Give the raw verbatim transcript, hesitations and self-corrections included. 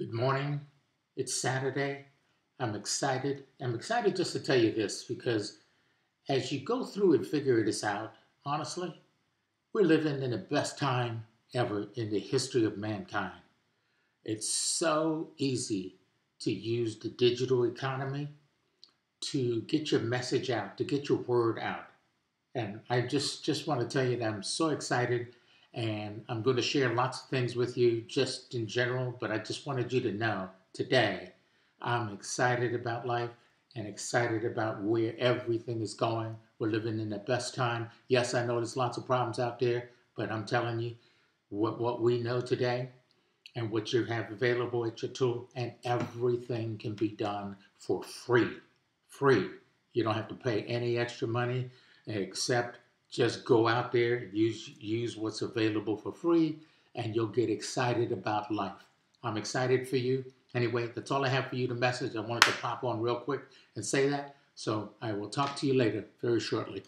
Good morning. It's Saturday. I'm excited. I'm excited just to tell you this because as you go through and figure this out, honestly, we're living in the best time ever in the history of mankind. It's so easy to use the digital economy to get your message out, to get your word out. And I just, just want to tell you that I'm so excited. And I'm going to share lots of things with you just in general, but I just wanted you to know today I'm excited about life and excited about where everything is going. We're living in the best time. Yes, I know there's lots of problems out there, but I'm telling you what, what we know today and what you have available at your tool, and everything can be done for free. Free. You don't have to pay any extra money except just go out there, use, use what's available for free, and you'll get excited about life. I'm excited for you. Anyway, that's all I have for you to message. I wanted to pop on real quick and say that. So I will talk to you later, very shortly.